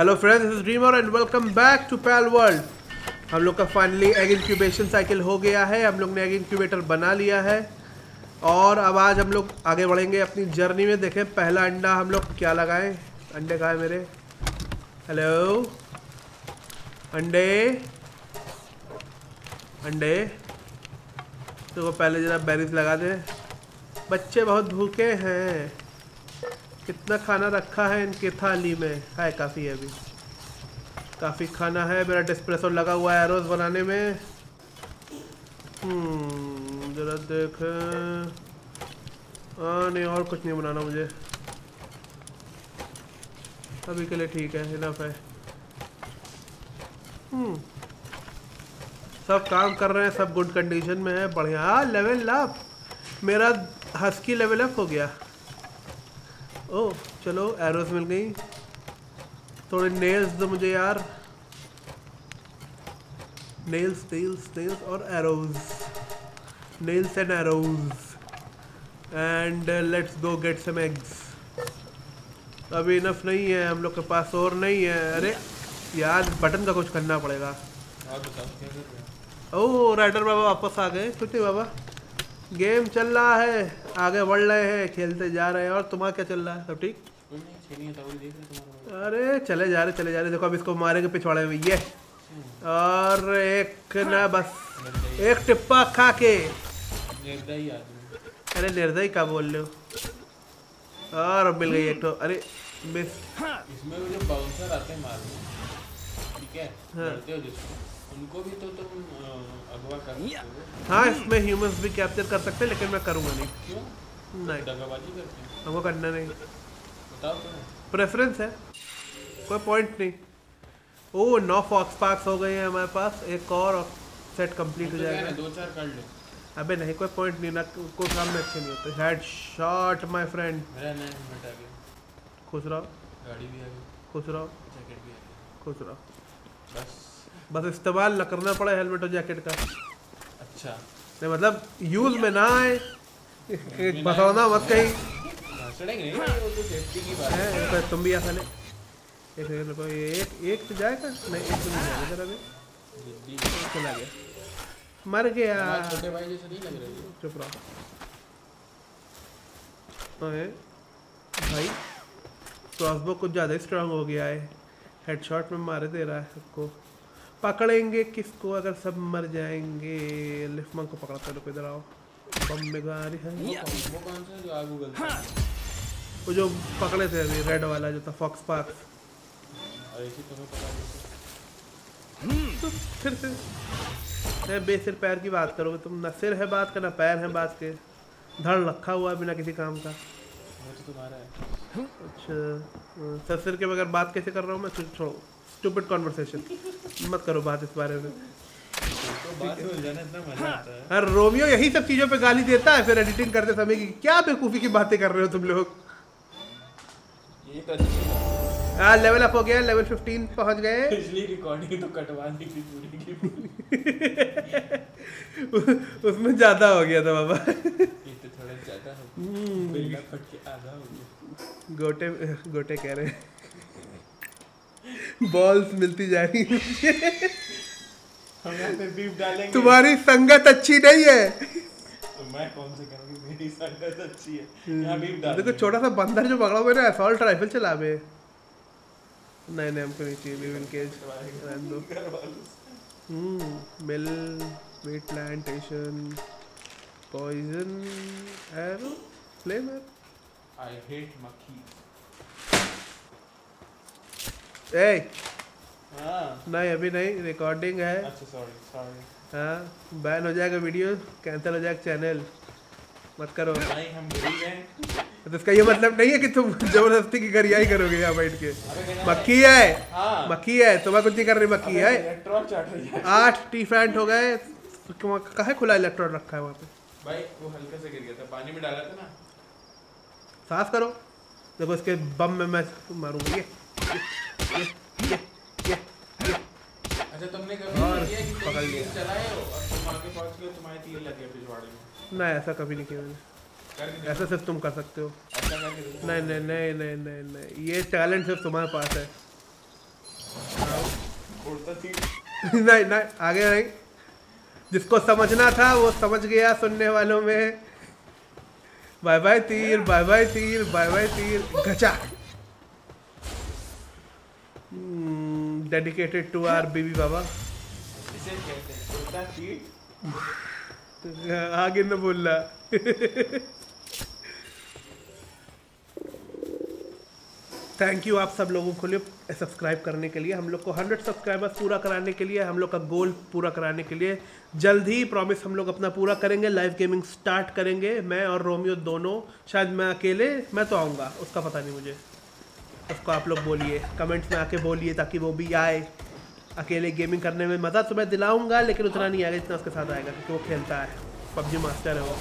Hello friends, this is Dreamer and welcome back to pale world. हम लोग का finally egg incubation cycle हो गया है। हम लोग ने एग इंक्यूबेटर बना लिया है और अब आज हम लोग आगे बढ़ेंगे अपनी जर्नी में। देखें पहला अंडा हम लोग क्या लगाएं। अंडे कहाँ है मेरे? हेलो अंडे अंडे, तो पहले जरा बेरीज लगा दें। बच्चे बहुत भूखे हैं। कितना खाना रखा है इनके थाली में? हाय, काफ़ी है, अभी काफ़ी खाना है। मेरा डिस्प्रेसो लगा हुआ है एरोज बनाने में। जरा देखें। हाँ नहीं, और कुछ नहीं बनाना मुझे अभी के लिए। ठीक है, इनफ है। सब काम कर रहे हैं, सब गुड कंडीशन में है, बढ़िया। लेवल अप, मेरा हस्की लेवल अप हो गया। ओह चलो, एरोस मिल गई। थोड़े नेल्स दो मुझे यार। नेल्स नेल्स नेल्स और arrows, nails and arrows. And let's go get some eggs. अभी इनफ नहीं है हम लोग के पास, और नहीं है। अरे यार, बटन का कुछ करना पड़ेगा। ओह राइडर बाबा वापस आ गए। कुछ नहीं बाबा, गेम चल रहा है, आगे बढ़ रहे हैं, खेलते जा रहे हैं। और तुम्हारा क्या चल रहा है? सब ठीक? अरे चले जा रहे। देखो अब इसको मारेंगे पिछवाड़े में ये। और एक ना बस एक टिप्पा खा के निर्दयी आदमी। अरे निर्दयी क्या बोल रहे हो? और मिल गई एक तो। अरे मिस, इसमें वो जो बाउंसर आते हैं मारने, ठीक है, लड़ते हो जिसको, उनको भी तो तुम अगवा कर सकते हो। हाँ, इसमें ह्यूमंस भी कैप्चर कर सकते हैं, लेकिन मैं करूँगा नहीं। क्यों? नहीं, दगाबाजी करते हैं। हमको करना नहीं, बताओ क्यों? प्रेफरेंस है, कोई पॉइंट नहीं। ओह 9 फॉक्स पार्क्स हो गए हैं हमारे पास। एक और सेट कंप्लीट हो जाएगा। 2-4 कर लो। अबे नहीं, कोई पॉइंट नहीं ना, कोई काम में अच्छे नहीं होते। Head shot my friend. खुश रहो, गाड़ी भी आ गई, खुश रहो, जैकेट भी आ गई, खुश रहो। बस इस्तेमाल ना करना पड़े हेलमेट और जैकेट का। अच्छा नहीं, मतलब यूज में ना आए, बसौना मत कहीं। तो तुम भी ऐसा ले। एक तो जाएगा नहीं, एक तो नहीं जाएगा। जरा भी चला गया, मर गया। छोटे भाई जैसे नहीं लग रहे, चुप रहो भाई। क्रॉसबो कुछ ज़्यादा स्ट्रांग हो गया है, हेडशॉट में मारे दे रहा है सबको। पकड़ेंगे किसको अगर सब मर जाएंगे? लिफ्टमैन को पकड़ता। रुको इधर आओ। बम में गाड़ी है वो कौन सा जो आग उगलता है? वो जो पकड़े थे अभी, रेड वाला जो था फॉक्स पार्क। और इसी तरह पकड़ा तो फिर से। मैं बेसिर पैर की बात करोगे तुम? ना सिर है बात का, ना पैर है बात के। धड़ रखा हुआ बिना किसी काम का। वो तो तुम्हारा है। अच्छा, सर सिर के बगैर बात कैसे कर रहा हूँ मैं? छोड़ो स्टूपिड कॉन्वर्सेशन, मत करो बात इस बारे में। तो बात हो जाने इतना मजा आता है। हर रोमियो यही सब चीज़ों पे गाली देता है, फिर एडिटिंग करते समय की क्या बेवकूफ़ी की बातें कर रहे हो तुम लोग। ये तो अच्छा। लेवल अप हो गया, लेवल 15 पहुंच गए। पिछली रिकॉर्डिंग तो कटवानी थी पूरी की पूरी। उसमें ज़्यादा हो गया था बाबा। ये तो थोड़ा ज़्यादा हो गया। गोटे कह रहे हैं, बॉल्स मिलती जा रही। तुम्हारी संगत अच्छी नहीं है। तो मैं कौन से करूँगी, मेरी संगत अच्छी है। यहाँ बीप डाल। देखो छोटा सा बंदर जो पकड़ा हुआ है ना, असॉल्ट राइफल चला बे। नहीं, हमको नहीं चाहिए बीप इनकेज। Mill wheat plantation poison arrow flavour. I hate मक्खी। नहीं अभी नहीं, रिकॉर्डिंग है। अच्छा सॉरी। हाँ, बैन हो जाएगा वीडियो, कैंसिल हो जाएगा चैनल। मत करो भाई, हम गरीब हैं। तो इसका ये मतलब नहीं है कि तुम जबरदस्ती की गरियाई करोगे यहाँ बैठ के। मक्खी है, मक्खी है, तुम्हें कुछ नहीं कर रही। मक्खी है। 8 टी फैंट हो गए। कहाँ खुला इलेक्ट्रॉन रखा है वहाँ पे भाई? वो हल्का से गिर गया था, पानी में डाला था ना। साफ करो, देखो इसके बम में मैं मारूंगा। ये। अच्छा, तुमने कभी और किया कि पकड़ लिया चलाए हो और तुम आगे पहुंच गए, तुम्हारे तीर लगे पिछवाड़े में? नहीं, ऐसा कभी नहीं किया मैंने। ऐसा सिर्फ तुम कर सकते हो। नहीं, ये टैलेंट सिर्फ तुम्हारे पास है। नहीं नहीं आगे नहीं, जिसको समझना था वो समझ गया सुनने वालों में। बाय बाय तीर, बाय बाय तीर, बाय बाय तीर। घचा डेडिकेटेड टू आर बीबी बाबा। इसे कहते हैं उल्टा तीर। आगे न बोलना। थैंक यू आप सब लोगों को लिए सब्सक्राइब करने के लिए। हम लोग को 100 सब्सक्राइबर्स पूरा कराने के लिए, हम लोग का गोल पूरा कराने के लिए जल्द ही प्रॉमिस हम लोग अपना पूरा करेंगे। लाइव गेमिंग स्टार्ट करेंगे, मैं और रोमियो दोनों, शायद मैं अकेले, मैं तो आऊँगा, उसका पता नहीं मुझे। उसको आप लोग बोलिए, कमेंट्स में आके बोलिए ताकि वो भी आए। अकेले गेमिंग करने में मज़ा तो मैं दिलाऊँगा लेकिन उतना नहीं आएगा जितना उसके साथ आएगा, क्योंकि वो खेलता है, पबजी मास्टर है वो।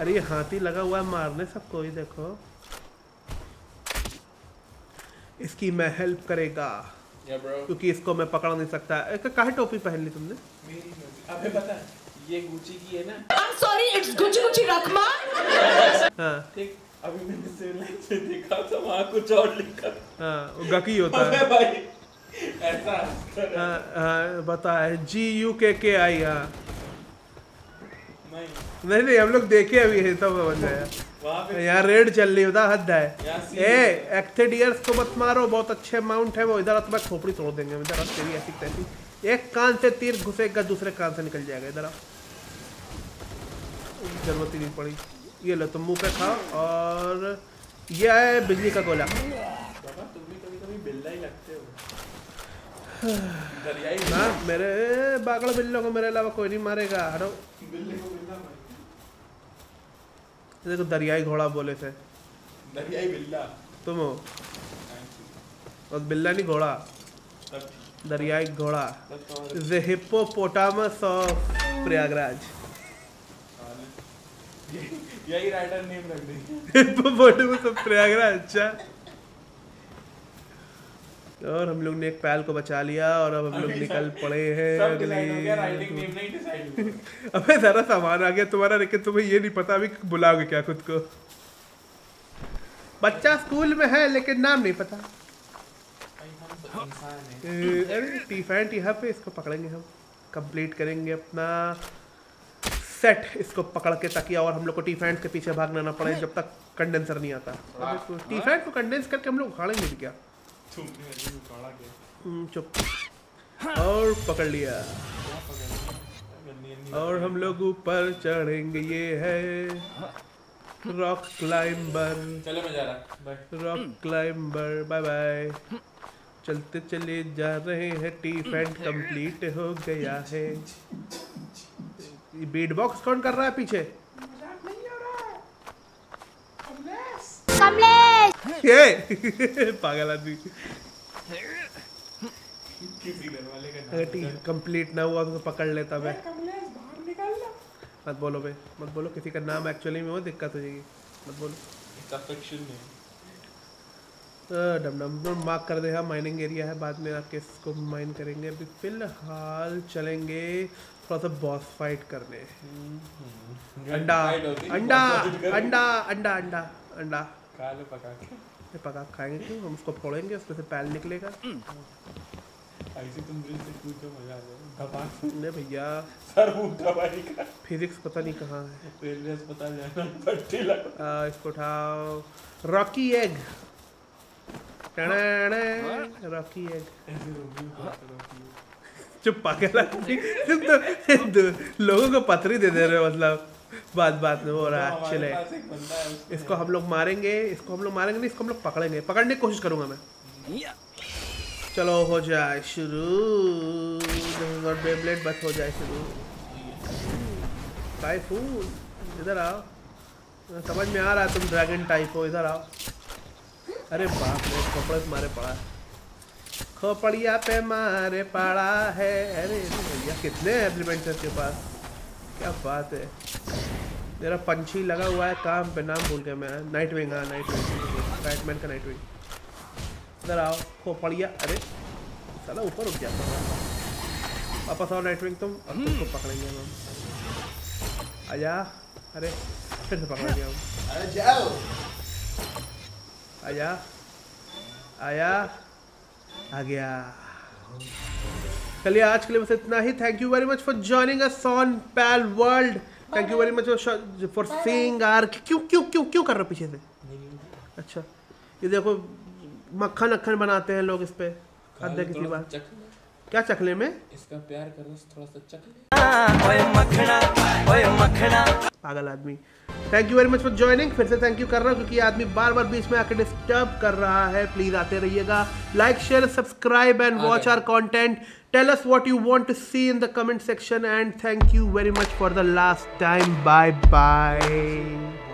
अरे ये हाथी लगा हुआ है मारने सबको, ये देखो, इसकी मैं हेल्प करेगा क्योंकि इसको मैं पकड़ नहीं सकता। काहे टोपी पहन ली तुमने? मेरी टोपी। अबे पता है ये गुची की है ना? I'm sorry, it's Gucci Gucci रकमा। हाँ ठीक, अभी मैंने सेलैंड से देखा था वहाँ कुछ और लिखा। हाँ वो गकी होता है। अबे भाई ऐसा हाँ हाँ बताए GUKKI। हाँ नहीं नहीं हम लोग देखे अभी है तब बन गया। यहाँ रेड चल रही होता हद है। ए एक्थेडियर्स को मत मारो, बहुत अच्छे माउंट है वो। इधर तुम्हें खोपड़ी तोड़ देंगे। इधर तेरी ऐसी तैसी, एक कान से तीर घुसेगा दूसरे कान से निकल जाएगा। इधर जरूरत ही नहीं पड़ी। ये लो तुम मुँह पे खाओ। और ये है बिजली का गोला। हाँ मेरे बागड़ बिल्लों को मेरे अलावा कोई नहीं मारेगा। हरो देखो दरियाई घोड़ा बोले थे, दरियाई बिल्ला तुम हो। और बिल्ला नहीं घोड़ा, दरियाई घोड़ा। The hippopotamus of Prayagraj. यही राइडर नेम रख देंगे, hippopotamus of प्रयागराज। अच्छा, और हम लोग ने एक पैल को बचा लिया और अब हम लोग निकल पड़े हैं अगले। अबे सारा सामान आ गया तुम्हारा, लेकिन तुम्हें ये नहीं पता अभी बुलाओगे क्या खुद को। बच्चा स्कूल में है लेकिन नाम नहीं पता। अरे टी फैंट यहाँ पे, इसको पकड़ेंगे हम, कंप्लीट करेंगे अपना सेट इसको पकड़ के, ताकि और हम लोग को टी फैंट के पीछे भागना ना पड़े जब तक कंडेंसर नहीं आता। टी फैंट को कंडेंस करके हम लोग उखाड़ेंगे क्या? चुप। और पकड़ लिया और हम लोग ऊपर चढ़ेंगे। ये है रॉक क्लाइंबर। चलो मैं जा रहा, रॉक क्लाइंबर बाय बाय। चलते चले जा रहे हैं। टी फैंट कंप्लीट हो गया है। बीट बॉक्स कौन कर रहा है पीछे? ये पागल आदमी। कंप्लीट ना हुआ तो पकड़ लेता मैं। मत बोलो भाई, मत बोलो किसी का नाम, एक्चुअली में वो दिक्कत हो जाएगी। मत बोलो। डम डम मार्क कर दे। हाँ माइनिंग एरिया है, बाद में आके इसको माइन करेंगे। अभी फिलहाल चलेंगे थोड़ा सा बॉस फाइट करने। अंडा अंडा अंडा अंडा अंडा अंडा पका खाएंगे। क्यों? हम उसको फोड़ेंगे, उसमें से पैल निकलेगा। ऐसे तुम दिल से कूदो मजा आ जाएगा। नहीं भैया सर उठा भाई का फिजिक्स पता नहीं कहाँ है। रेलवेज पता जाना पट्टी लगा। इसको उठाओ। Rocky egg. टने रॉकी एग। चुप पागल। तुम तो लोगों को पथरी दे रहे हो, मतलब बात बात में हो रहा है। चले इसको हम लोग मारेंगे, इसको हम लोग मारेंगे नहीं, इसको हम लोग पकड़ेंगे। पकड़ने की कोशिश करूंगा मैं। चलो हो जाए शुरू। बेब्लेड बस हो जाए शुरू। टाइफून इधर आओ। समझ में आ रहा है तुम ड्रैगन टाइप हो, इधर आओ। अरे बाप रे खोपड़े पे मारे पड़ा है, खोपड़िया पे मारे पड़ा है। अरे भैया कितने एलिमेंट्स के पास, क्या बात है। मेरा पंछी लगा हुआ है काम पे, नाम भूल गया मैं। Nightwing. हाँ नाइट विंग, बैटमैन का नाइट विंग। इधर आओ खोपड़िया। अरे साला ऊपर उठ जाता है। वापस आओ नाइट विंग तुम, और तुमको पकड़ेंगे हम। आजा। अरे फिर से पकड़ लिया हम। आजा आया आ गया। चलिए आज के लिए बस इतना ही। Thank you very much for joining us on pale world. Thank you very much for seeing are. क्यों क्यों क्यों क्यों कर रहे हो पीछे से? अच्छा ये देखो मक्खन अक्खन बनाते हैं लोग इस पे। हद है किसी बात। क्या चखले में इसका प्यार करो थोड़ा सा चखले। ओए मखना ओए मखना पागल आदमी। Thank you very much for joining. फिर से थैंक यू कर रहा हूँ क्योंकि आदमी बार बार बीच में आके डिस्टर्ब कर रहा है। प्लीज आते रहिएगा। Like share subscribe and watch our content. Tell us what you want to see in the comment section and thank you very much for the last time. Bye bye.